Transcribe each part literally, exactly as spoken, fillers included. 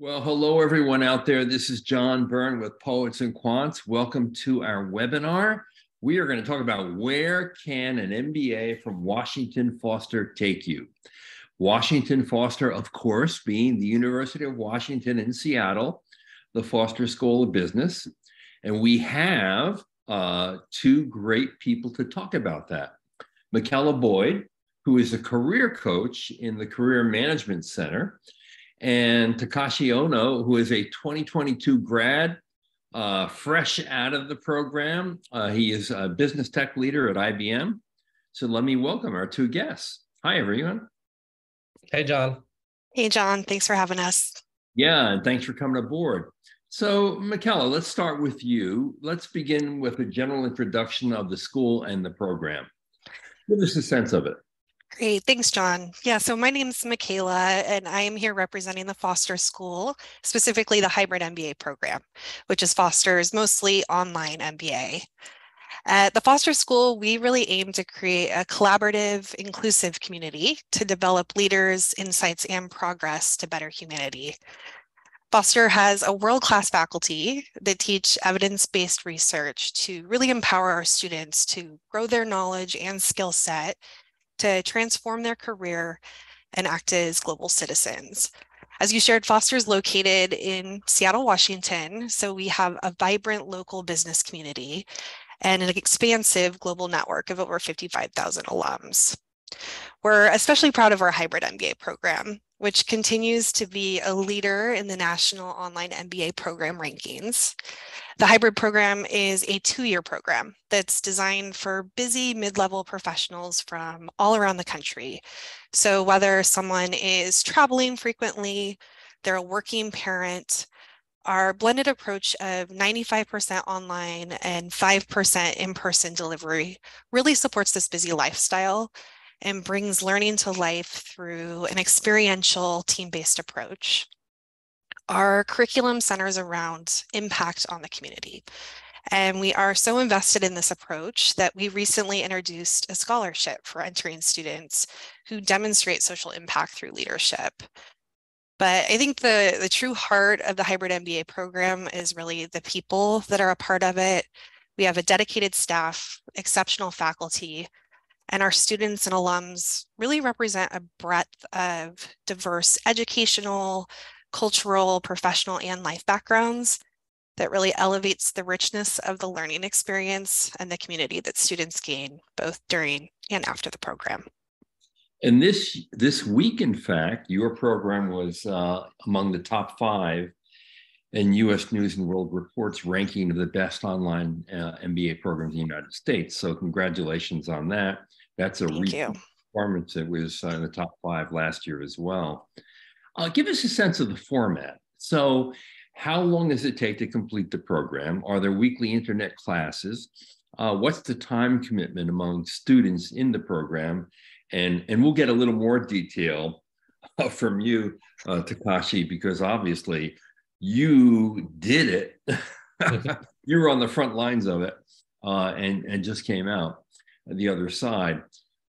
Well, hello, everyone out there. This is John Byrne with Poets and Quants. Welcome to our webinar. We are going to talk about where can an M B A from Washington Foster take you? Washington Foster, of course, being the University of Washington in Seattle, the Foster School of Business. And we have uh, two great people to talk about that. Michaela Boyd, who is a career coach in the Career Management Center, and Takashi Ono, who is a twenty twenty-two grad, uh, fresh out of the program. Uh, he is a business tech leader at I B M. So let me welcome our two guests. Hi, everyone. Hey, John. Hey, John. Thanks for having us. Yeah, and thanks for coming aboard. So, Michaela, let's start with you. Let's begin with a general introduction of the school and the program. Give us a sense of it. Great. Thanks, John. Yeah, so my name is Michaela, and I am here representing the Foster School, specifically the hybrid M B A program, which is Foster's mostly online M B A. At the Foster School, we really aim to create a collaborative, inclusive community to develop leaders, insights, and progress to better humanity. Foster has a world-class faculty that teach evidence-based research to really empower our students to grow their knowledge and skill set, to transform their career and act as global citizens. As you shared, Foster is located in Seattle, Washington, so we have a vibrant local business community and an expansive global network of over fifty-five thousand alums. We're especially proud of our hybrid M B A program, which continues to be a leader in the national online M B A program rankings. The hybrid program is a two-year program that's designed for busy mid-level professionals from all around the country. So whether someone is traveling frequently, they're a working parent, our blended approach of ninety-five percent online and five percent in-person delivery really supports this busy lifestyle and brings learning to life through an experiential team-based approach. Our curriculum centers around impact on the community. And we are so invested in this approach that we recently introduced a scholarship for entering students who demonstrate social impact through leadership. But I think the, the true heart of the hybrid M B A program is really the people that are a part of it. We have a dedicated staff, exceptional faculty, and our students and alums really represent a breadth of diverse educational, cultural, professional, and life backgrounds that really elevates the richness of the learning experience and the community that students gain both during and after the program. And this, this week, in fact, your program was uh, among the top five in U S News and World Report's ranking of the best online uh, M B A programs in the United States. So congratulations on that. That's a recent performance that was in the top five last year as well. Uh, give us a sense of the format. So how long does it take to complete the program? Are there weekly internet classes? Uh, what's the time commitment among students in the program? And, and we'll get a little more detail uh, from you, uh, Takashi, because obviously you did it. You were on the front lines of it uh, and, and just came out the other side.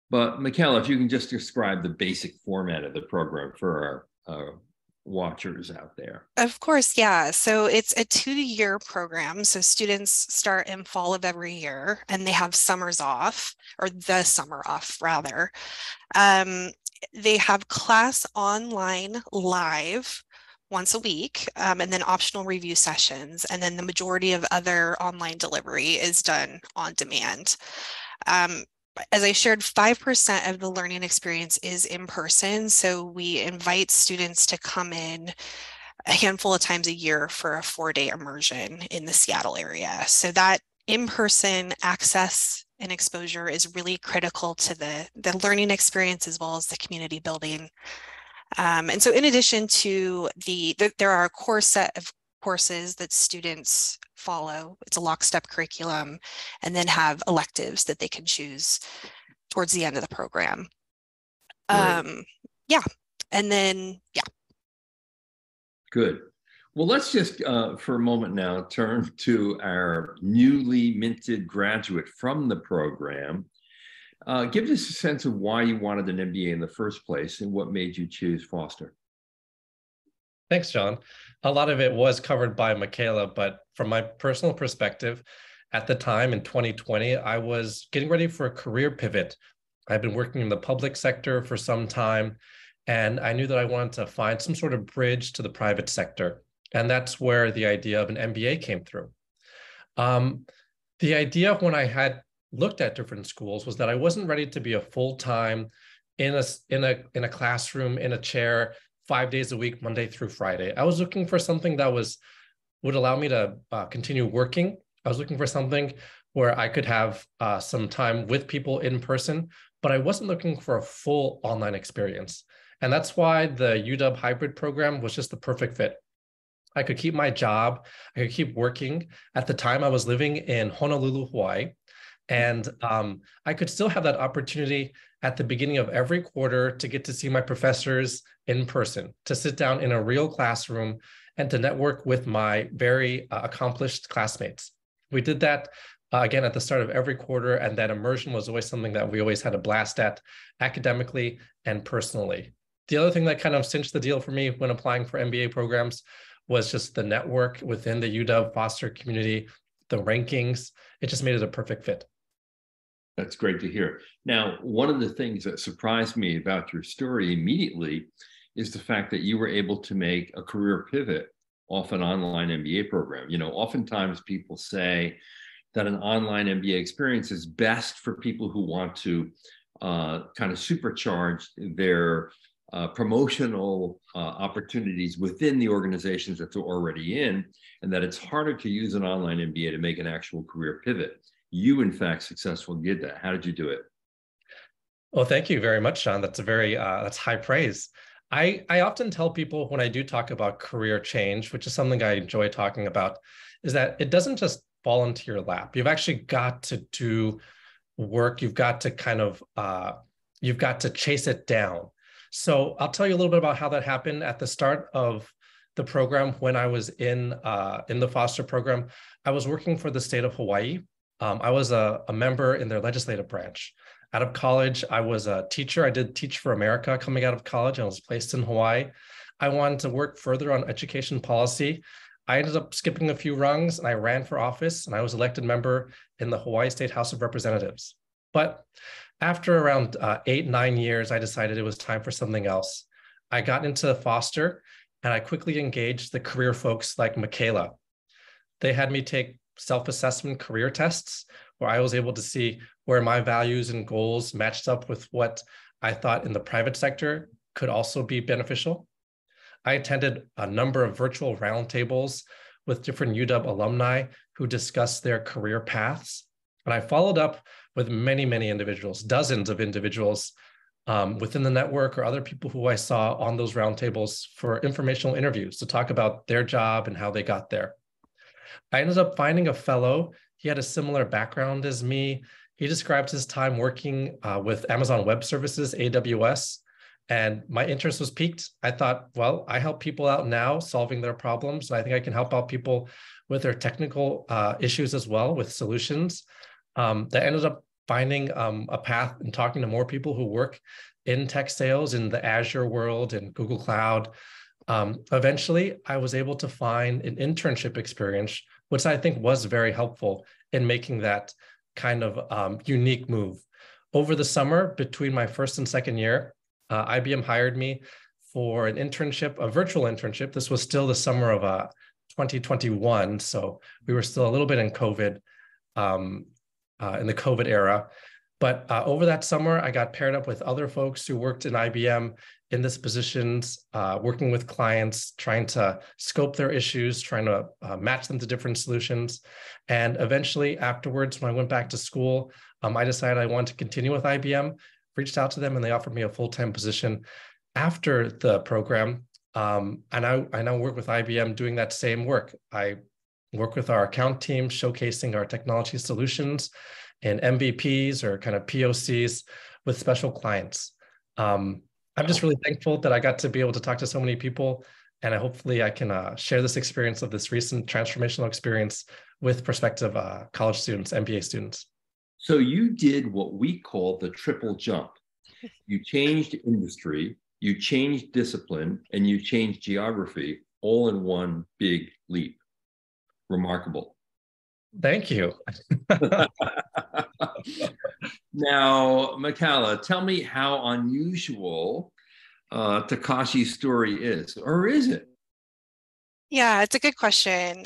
But Michaela, if you can just describe the basic format of the program for our uh, watchers out there. Of course, yeah. So it's a two-year program. So students start in fall of every year and they have summers off, or the summer off rather. Um, they have class online live once a week, um, and then optional review sessions, and then the majority of other online delivery is done on demand. Um, as I shared, five percent of the learning experience is in person, so we invite students to come in a handful of times a year for a four-day immersion in the Seattle area. So that in-person access and exposure is really critical to the, the learning experience as well as the community building. Um, and so in addition to the, the, there are a core set of courses that students follow. It's a lockstep curriculum, and then have electives that they can choose towards the end of the program. Right. Um, yeah. And then, yeah. Good. Well, let's just uh, for a moment now turn to our newly minted graduate from the program. Uh, give us a sense of why you wanted an M B A in the first place and what made you choose Foster. Thanks, John. A lot of it was covered by Michaela, but from my personal perspective, at the time in twenty twenty, I was getting ready for a career pivot. I've been working in the public sector for some time, and I knew that I wanted to find some sort of bridge to the private sector. And that's where the idea of an M B A came through. Um, the idea when I had looked at different schools was that I wasn't ready to be a full-time in a, in a, in a classroom, in a chair, five days a week, Monday through Friday. I was looking for something that was would allow me to uh, continue working. I was looking for something where I could have uh, some time with people in person, but I wasn't looking for a full online experience. And that's why the U W hybrid program was just the perfect fit. I could keep my job, I could keep working. At the time, I was living in Honolulu, Hawaii, and um, I could still have that opportunity at the beginning of every quarter to get to see my professors in person, to sit down in a real classroom, and to network with my very uh, accomplished classmates. We did that uh, again at the start of every quarter, and that immersion was always something that we always had a blast at academically and personally. The other thing that kind of cinched the deal for me when applying for M B A programs was just the network within the U W Foster community, the rankings. It just made it a perfect fit. That's great to hear. Now, one of the things that surprised me about your story immediately is the fact that you were able to make a career pivot off an online M B A program. You know, oftentimes people say that an online M B A experience is best for people who want to uh, kind of supercharge their uh, promotional uh, opportunities within the organizations that they're already in, and that it's harder to use an online M B A to make an actual career pivot. You, in fact, successfully did that. How did you do it? Well, thank you very much, Sean. That's a very, uh, that's high praise. I, I often tell people when I do talk about career change, which is something I enjoy talking about, is that it doesn't just fall into your lap. You've actually got to do work. You've got to kind of, uh, you've got to chase it down. So I'll tell you a little bit about how that happened at the start of the program. When I was in, uh, in the Foster program, I was working for the state of Hawaii. Um, I was a, a member in their legislative branch. Out of college, I was a teacher. I did Teach for America coming out of college. I was placed in Hawaii. I wanted to work further on education policy. I ended up skipping a few rungs, and I ran for office, and I was elected member in the Hawaii State House of Representatives. But after around uh, eight, nine years, I decided it was time for something else. I got into Foster, and I quickly engaged the career folks like Michaela. They had me take self-assessment career tests where I was able to see where my values and goals matched up with what I thought in the private sector could also be beneficial. I attended a number of virtual roundtables with different U W alumni who discussed their career paths. And I followed up with many, many individuals, dozens of individuals um, within the network or other people who I saw on those roundtables for informational interviews to talk about their job and how they got there. I ended up finding a fellow. He had a similar background as me. He described his time working uh, with Amazon Web Services, A W S, and my interest was piqued. I thought, well, I help people out now solving their problems, and I think I can help out people with their technical uh, issues as well with solutions. Um, that ended up finding um, a path and talking to more people who work in tech sales in the Azure world and Google Cloud. Um, eventually, I was able to find an internship experience, which I think was very helpful in making that kind of um, unique move. Over the summer, between my first and second year, uh, I B M hired me for an internship, a virtual internship. This was still the summer of uh, twenty twenty-one, so we were still a little bit in COVID, um, uh, in the COVID era. But uh, over that summer, I got paired up with other folks who worked in I B M in this positions, uh, working with clients, trying to scope their issues, trying to uh, match them to different solutions. And eventually afterwards, when I went back to school, um, I decided I wanted to continue with I B M, reached out to them, and they offered me a full-time position after the program. Um, and I, I now work with I B M doing that same work. I work with our account team, showcasing our technology solutions and M V Ps or kind of P O Cs with special clients. Um, I'm just really thankful that I got to be able to talk to so many people, and I hopefully I can uh, share this experience of this recent transformational experience with prospective uh, college students, M B A students. So you did what we call the triple jump. You changed industry, You change discipline and you change geography all in one big leap. Remarkable. Thank you. Now, Michaela, tell me how unusual uh, Takashi's story is, or is it? Yeah, it's a good question.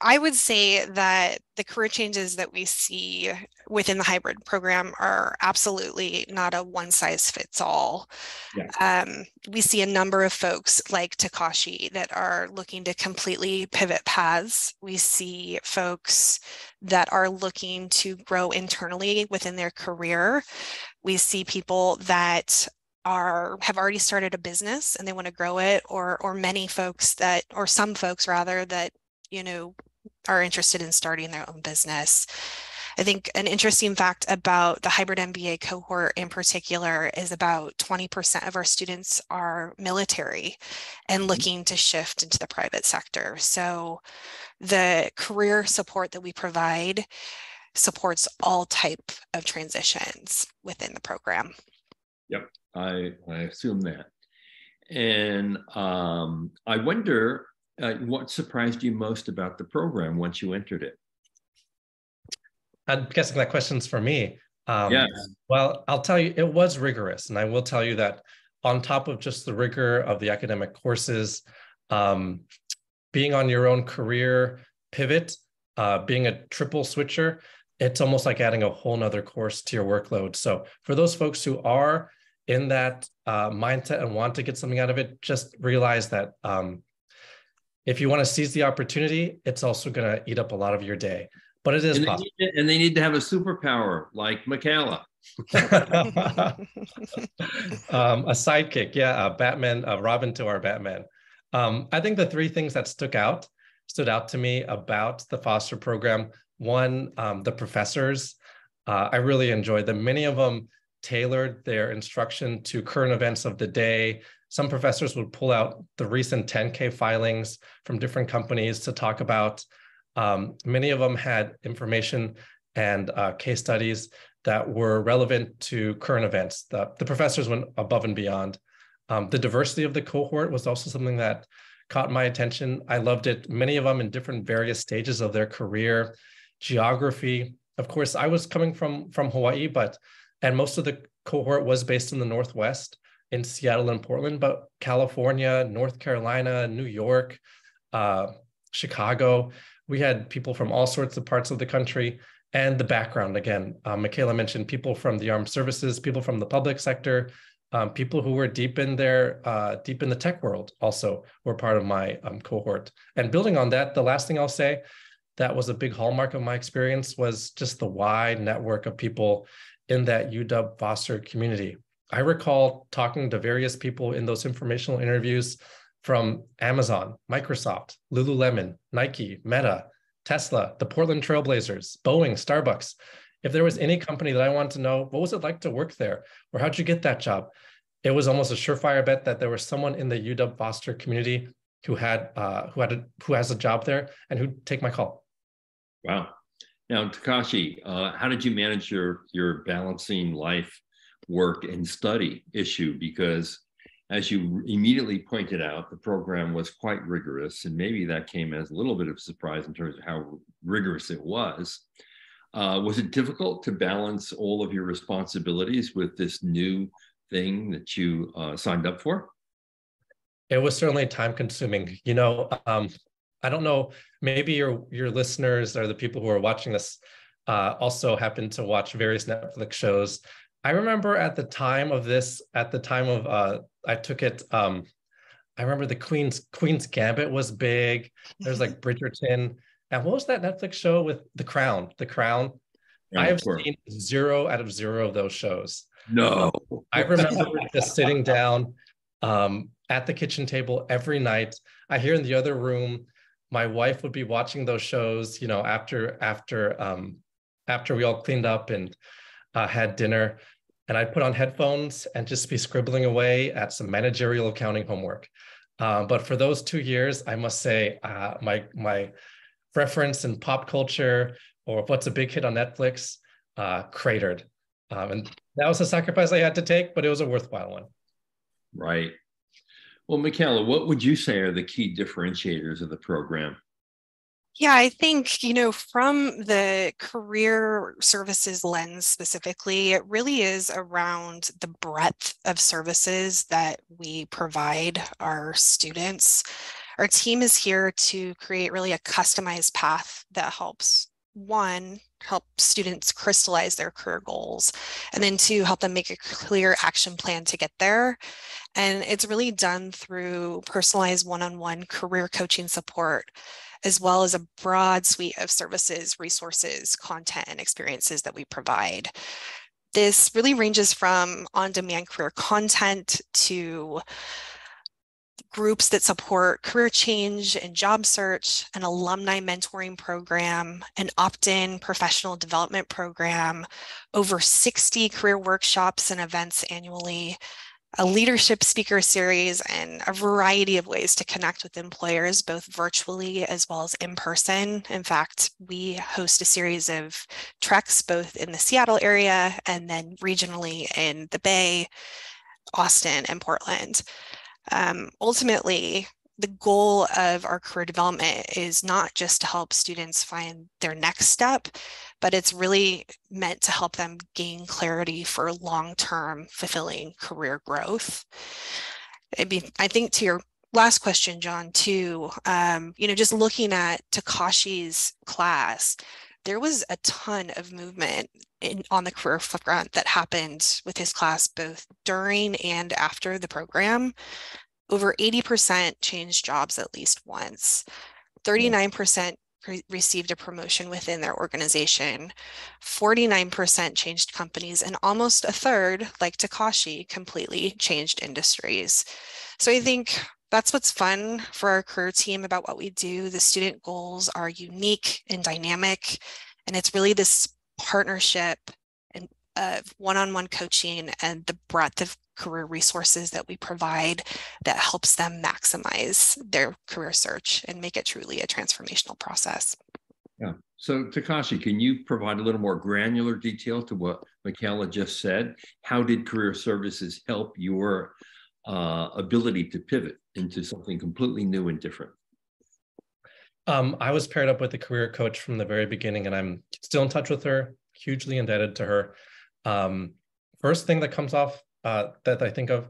I would say that the career changes that we see within the hybrid program are absolutely not a one-size-fits-all. Yeah. Um, we see a number of folks like Takashi that are looking to completely pivot paths. We see folks that are looking to grow internally within their career. We see people that are have already started a business and they want to grow it, or or many folks that, or some folks rather, that you know, are interested in starting their own business. I think an interesting fact about the hybrid M B A cohort in particular is about twenty percent of our students are military and looking to shift into the private sector. So the career support that we provide supports all type of transitions within the program. Yep, I, I assume that. And um, I wonder, Uh, what surprised you most about the program once you entered it? I'm guessing that question's for me. Um, yes. Well, I'll tell you, it was rigorous. And I will tell you that on top of just the rigor of the academic courses, um, being on your own career pivot, uh, being a triple switcher, it's almost like adding a whole nother course to your workload. So for those folks who are in that uh, mindset and want to get something out of it, just realize that um, if you want to seize the opportunity, it's also going to eat up a lot of your day, but it is and possible. They to, and they need to have a superpower like Michaela. um, a sidekick, yeah, a Batman, a Robin to our Batman. Um, I think the three things that stuck out, stood out to me about the Foster program. One, um, the professors. Uh, I really enjoyed them. Many of them tailored their instruction to current events of the day. Some professors would pull out the recent ten K filings from different companies to talk about. Um, many of them had information and uh, case studies that were relevant to current events. The, the professors went above and beyond. Um, the diversity of the cohort was also something that caught my attention. I loved it. Many of them in different various stages of their career, geography. Of course, I was coming from, from Hawaii, but and most of the cohort was based in the Northwest, in Seattle and Portland, but California, North Carolina, New York, uh, Chicago. We had people from all sorts of parts of the country, and the background again. Uh, Michaela mentioned people from the armed services, people from the public sector, um, people who were deep in their, uh, deep in the tech world also were part of my um, cohort. And building on that, the last thing I'll say that was a big hallmark of my experience was just the wide network of people in that U W Foster community. I recall talking to various people in those informational interviews from Amazon, Microsoft, Lululemon, Nike, Meta, Tesla, the Portland Trailblazers, Boeing, Starbucks. If there was any company that I wanted to know, what was it like to work there? Or how'd you get that job? It was almost a surefire bet that there was someone in the U W Foster community who had uh, who had a, who has a job there and who'd take my call. Wow. Now, Takashi, uh, how did you manage your, your balancing life, work and study issue? Because as you immediately pointed out, the program was quite rigorous, and maybe that came as a little bit of a surprise in terms of how rigorous it was. Uh, was it difficult to balance all of your responsibilities with this new thing that you uh, signed up for? It was certainly time consuming. You know, um, I don't know, maybe your, your listeners or the people who are watching this uh, also happen to watch various Netflix shows. I remember at the time of this, at the time of, uh, I took it, um, I remember the Queen's Queen's Gambit was big. There's like Bridgerton. And what was that Netflix show with The Crown? The Crown. Yeah, I have seen zero out of zero of those shows. No. Um, I remember just sitting down um, at the kitchen table every night. I hear in the other room, my wife would be watching those shows, you know, after, after, um, after we all cleaned up and uh, had dinner. And I'd put on headphones and just be scribbling away at some managerial accounting homework. Uh, but for those two years, I must say uh, my my reference in pop culture or what's a big hit on Netflix uh, cratered. Um, and that was a sacrifice I had to take, but it was a worthwhile one. right? Well, Michaela, what would you say are the key differentiators of the program? Yeah, I think, you know, from the career services lens specifically, it really is around the breadth of services that we provide our students. Our team is here to create really a customized path that helps, one, help students crystallize their career goals, and then two, help them make a clear action plan to get there. And it's really done through personalized one-on-one career coaching support, as well as a broad suite of services, resources, content, and experiences that we provide. This really ranges from on-demand career content to groups that support career change and job search, an alumni mentoring program, an opt-in professional development program, over sixty career workshops and events annually, a leadership speaker series, and a variety of ways to connect with employers, both virtually as well as in person. In fact, we host a series of treks both in the Seattle area and then regionally in the Bay, Austin, and Portland. Um, ultimately, the goal of our career development is not just to help students find their next step, but it's really meant to help them gain clarity for long-term fulfilling career growth. It'd be, I think to your last question, John, too, um, you know, just looking at Takashi's class, there was a ton of movement in, on the career front that happened with his class, both during and after the program. Over eighty percent changed jobs at least once. thirty-nine percent pre- received a promotion within their organization. forty-nine percent changed companies, and almost a third, like Takashi, completely changed industries. So I think that's what's fun for our career team about what we do. The student goals are unique and dynamic, and it's really this partnership and of one-on-one coaching and the breadth of career resources that we provide that helps them maximize their career search and make it truly a transformational process. Yeah. So Takashi, can you provide a little more granular detail to what Michaela just said? How did career services help your uh, ability to pivot into something completely new and different? Um, I was paired up with a career coach from the very beginning, and I'm still in touch with her, hugely indebted to her. Um, first thing that comes off Uh, that I think of,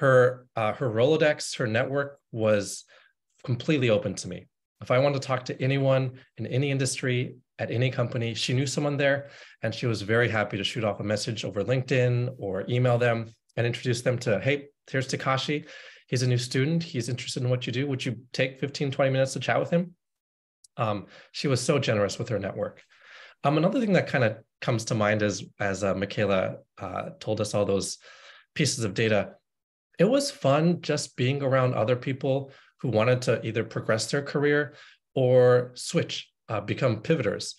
her uh, her Rolodex, her network was completely open to me. If I wanted to talk to anyone in any industry, at any company, she knew someone there, and she was very happy to shoot off a message over LinkedIn or email them and introduce them to, hey, here's Takashi. He's a new student. He's interested in what you do. Would you take fifteen, twenty minutes to chat with him? Um, she was so generous with her network. Um, another thing that kind of comes to mind is, as uh, Michaela uh, told us all those pieces of data, it was fun just being around other people who wanted to either progress their career or switch, uh, become pivoters.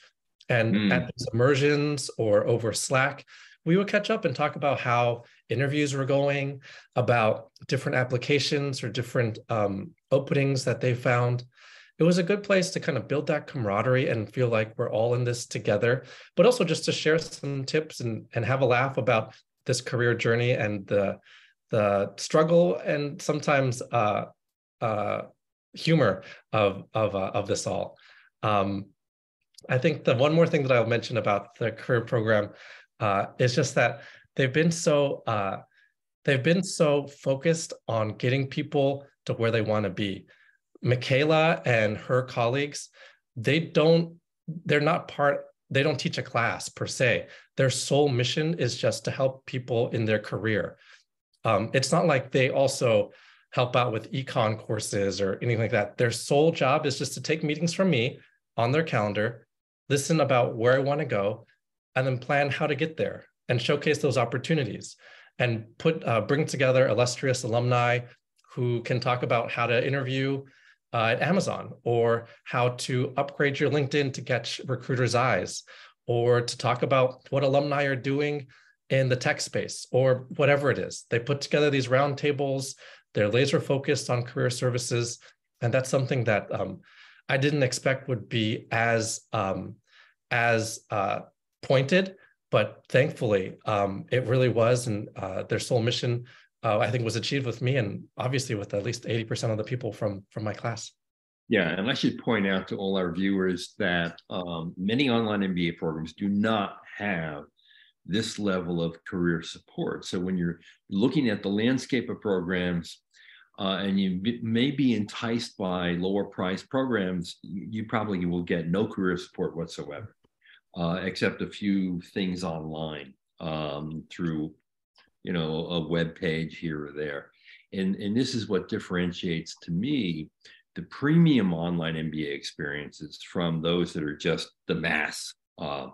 And mm. at these immersions or over Slack, we would catch up and talk about how interviews were going, about different applications or different um, openings that they found. It was a good place to kind of build that camaraderie and feel like we're all in this together, but also just to share some tips and, and have a laugh about this career journey and the the struggle and sometimes uh, uh, humor of of uh, of this all. Um, I think the one more thing that I'll mention about the career program uh, is just that they've been so uh, they've been so focused on getting people to where they want to be. Michaela and her colleagues, they don't they're not part. They don't teach a class per se. Their sole mission is just to help people in their career. Um, it's not like they also help out with econ courses or anything like that. Their sole job is just to take meetings from me on their calendar, listen about where I want to go, and then plan how to get there and showcase those opportunities and put uh, bring together illustrious alumni who can talk about how to interview Uh, at Amazon, or how to upgrade your LinkedIn to catch recruiters' eyes, or to talk about what alumni are doing in the tech space, or whatever it is. They put together these roundtables. They're laser focused on career services, and that's something that um, I didn't expect would be as um, as uh, pointed, but thankfully um, it really was. And uh, their sole mission uh, I think was achieved with me, and obviously with at least eighty percent of the people from, from my class. Yeah, and I should point out to all our viewers that um, many online M B A programs do not have this level of career support. So when you're looking at the landscape of programs, Uh, and you b- may be enticed by lower priced programs, you, you probably will get no career support whatsoever, uh, except a few things online um, through, you know, a web page here or there. And, and this is what differentiates, to me, the premium online M B A experiences from those that are just the mass uh,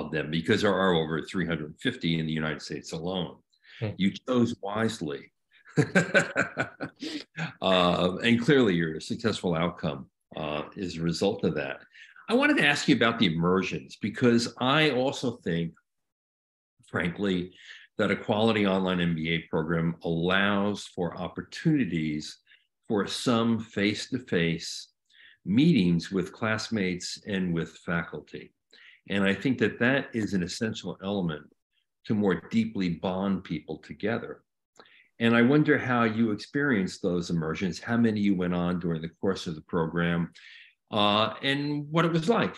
of them, because there are over three hundred fifty in the United States alone. Hmm. You chose wisely. uh, and clearly your successful outcome uh, is a result of that. I wanted to ask you about the immersions, because I also think, frankly, that a quality online M B A program allows for opportunities for some face-to-face meetings with classmates and with faculty. And I think that that is an essential element to more deeply bond people together. And I wonder how you experienced those immersions, how many you went on during the course of the program, uh, and what it was like.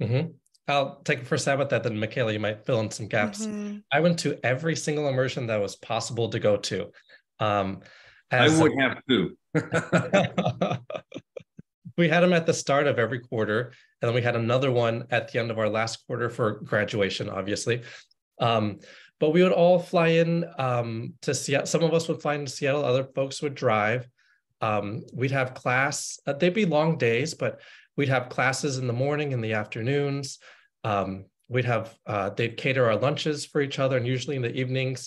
Mm-hmm. I'll take a first stab at that, then Michaela, you might fill in some gaps. Mm-hmm. I went to every single immersion that was possible to go to. Um, as, I would have to. We had them at the start of every quarter, and then we had another one at the end of our last quarter for graduation, obviously. Um, But we would all fly in um, to Seattle. Some of us would fly into Seattle. Other folks would drive. Um, we'd have class. Uh, they'd be long days, but we'd have classes in the morning, in the afternoons. Um, we'd have, uh, they'd cater our lunches for each other. And usually in the evenings,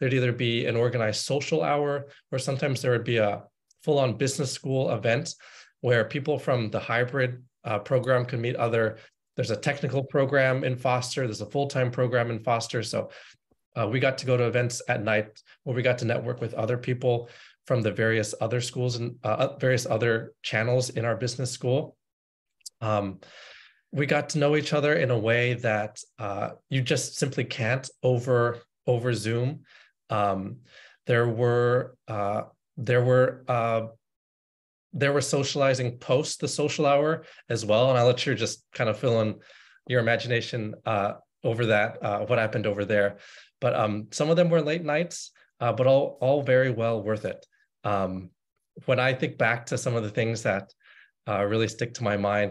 there'd either be an organized social hour, or sometimes there would be a full-on business school event where people from the hybrid uh, program could meet other. There's a technical program in Foster. There's a full-time program in Foster. So Uh, we got to go to events at night where we got to network with other people from the various other schools and uh, various other channels in our business school. Um, we got to know each other in a way that uh, you just simply can't over over Zoom. Um, there were uh, there were uh, there were socializing post the social hour as well, and I'll let you just kind of fill in your imagination uh, over that uh, what happened over there. But um, some of them were late nights, uh, but all all very well worth it. Um, when I think back to some of the things that uh, really stick to my mind,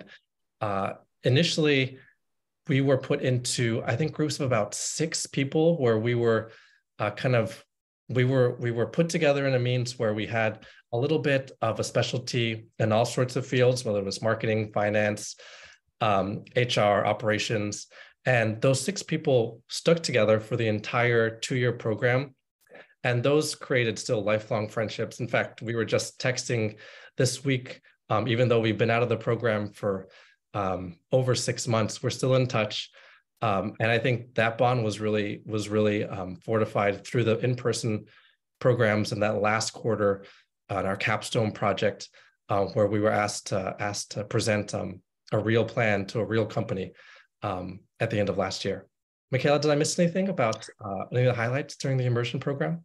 uh, initially we were put into, I think, groups of about six people where we were uh, kind of, we were we were put together in a means where we had a little bit of a specialty in all sorts of fields, whether it was marketing, finance, um, H R, operations. And those six people stuck together for the entire two-year program. And those created still lifelong friendships. In fact, we were just texting this week, um, even though we've been out of the program for um, over six months, we're still in touch. Um, and I think that bond was really, was really um, fortified through the in-person programs in that last quarter on our capstone project, uh, where we were asked to, asked to present um, a real plan to a real company. Um, at the end of last year. Michaela, did I miss anything about uh, any of the highlights during the immersion program?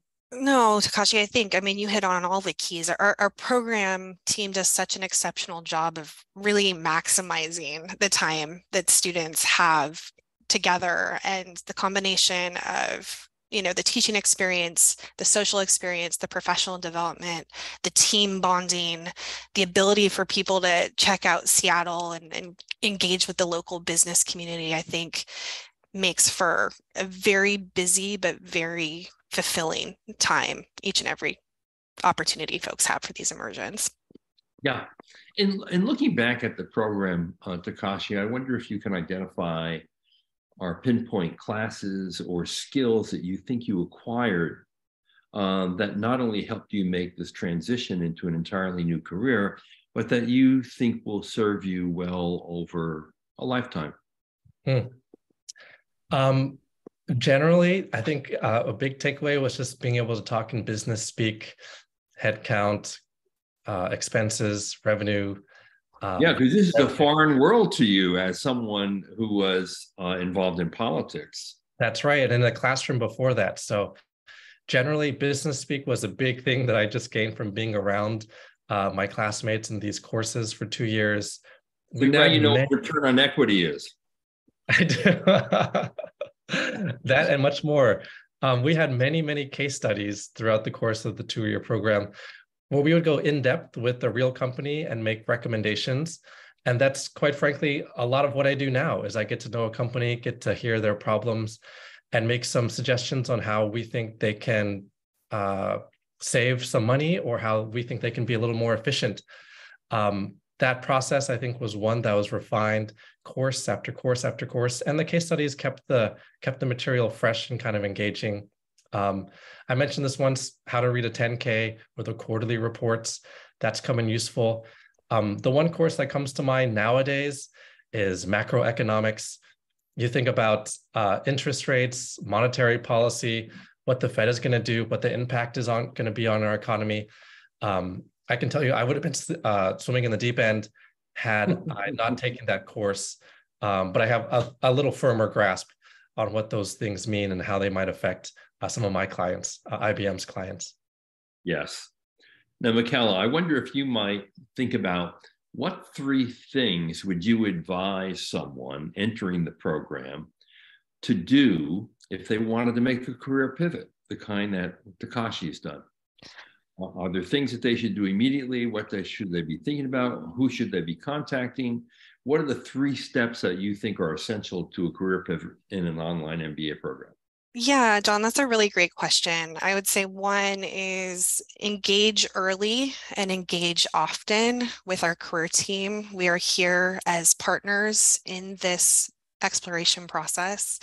No, Takashi, I think, I mean, you hit on all the keys. Our, our program team does such an exceptional job of really maximizing the time that students have together, and the combination of, you know, the teaching experience, the social experience, the professional development, the team bonding, the ability for people to check out Seattle and, and engage with the local business community, I think makes for a very busy but very fulfilling time, each and every opportunity folks have for these immersions. Yeah. And, and looking back at the program, uh, Takashi, I wonder if you can identify or pinpoint classes or skills that you think you acquired um, that not only helped you make this transition into an entirely new career, but that you think will serve you well over a lifetime? Hmm. Um, generally, I think uh, a big takeaway was just being able to talk in business speak, headcount, uh, expenses, revenue. Um, yeah, because this is a foreign world to you as someone who was uh, involved in politics. That's right, and in the classroom before that. So generally business speak was a big thing that I just gained from being around uh, my classmates in these courses for two years. So we now you know many... what return on equity is. I do. That and much more. Um, we had many, many case studies throughout the course of the two-year program where we would go in depth with a real company and make recommendations. And that's quite frankly, a lot of what I do now is I get to know a company, get to hear their problems and make some suggestions on how we think they can uh, save some money or how we think they can be a little more efficient. Um, that process, I think, was one that was refined course after course after course. And the case studies kept the, kept the material fresh and kind of engaging. Um, I mentioned this once, how to read a ten K with the quarterly reports. That's come in useful. Um, the one course that comes to mind nowadays is macroeconomics. You think about uh, interest rates, monetary policy, what the Fed is going to do, what the impact is on going to be on our economy. Um, I can tell you, I would have been uh, swimming in the deep end had I not taken that course. Um, but I have a, a little firmer grasp on what those things mean and how they might affect uh, some of my clients, uh, I B M's clients. Yes. Now, Michaela, I wonder if you might think about what three things would you advise someone entering the program to do if they wanted to make a career pivot, the kind that Takashi's done? Are there things that they should do immediately? What they, should they be thinking about? Who should they be contacting? What are the three steps that you think are essential to a career pivot in an online M B A program? Yeah, John, that's a really great question. I would say one is engage early and engage often with our career team. We are here as partners in this exploration process.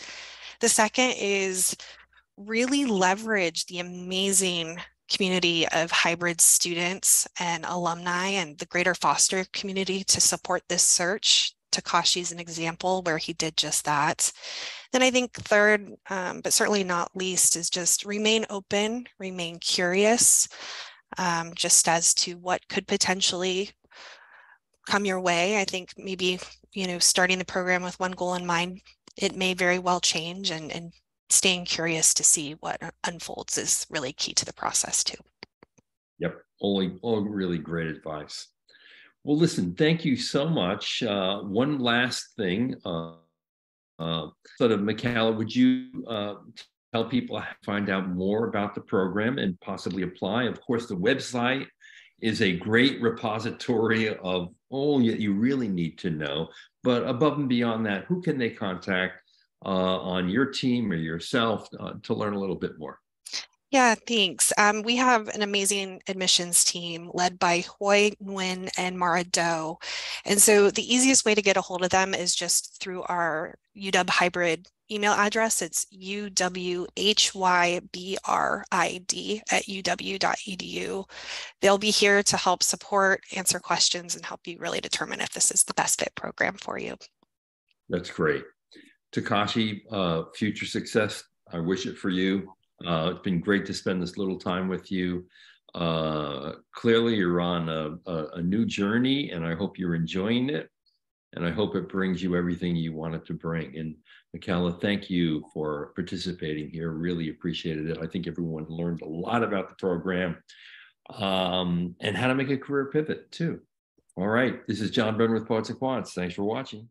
The second is really leverage the amazing community of hybrid students and alumni and the greater Foster community to support this search. Takashi's an example where he did just that. Then I think third, um, but certainly not least, is just remain open, remain curious, um, just as to what could potentially come your way. I think maybe, you know, starting the program with one goal in mind, it may very well change, and, and staying curious to see what unfolds is really key to the process too. Yep, all, all really great advice. Well, listen, thank you so much. Uh, one last thing, uh, uh, sort of, Michaela, would you uh, tell people how to find out more about the program and possibly apply? Of course, the website is a great repository of all that you really need to know. But above and beyond that, who can they contact uh, on your team or yourself uh, to learn a little bit more? Yeah, thanks. Um, we have an amazing admissions team led by Hoi Nguyen and Mara Doe. And so the easiest way to get a hold of them is just through our U W hybrid email address. It's U W H Y B R I D at U W dot E D U. They'll be here to help support, answer questions, and help you really determine if this is the best fit program for you. That's great. Takashi, uh, future success. I wish it for you. Uh, it's been great to spend this little time with you. Uh, clearly, you're on a, a, a new journey, and I hope you're enjoying it. And I hope it brings you everything you want it to bring. And Michaela, thank you for participating here. Really appreciated it. I think everyone learned a lot about the program um, and how to make a career pivot, too. All right. This is John Byrne with Poets and Quants. Thanks for watching.